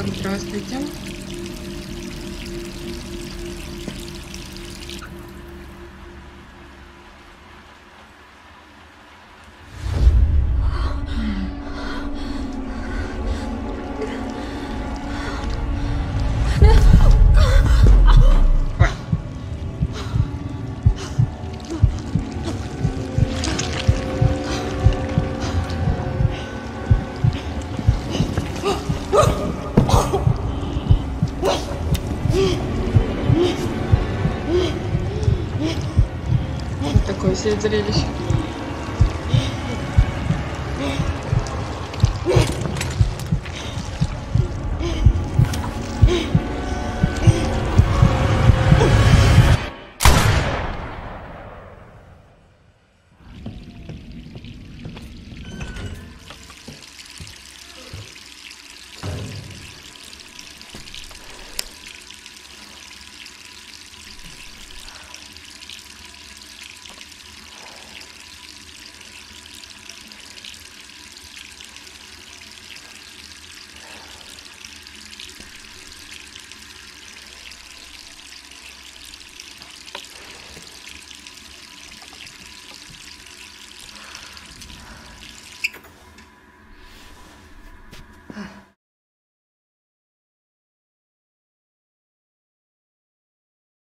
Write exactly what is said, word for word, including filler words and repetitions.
Так, здравствуйте. Такое себе зрелище.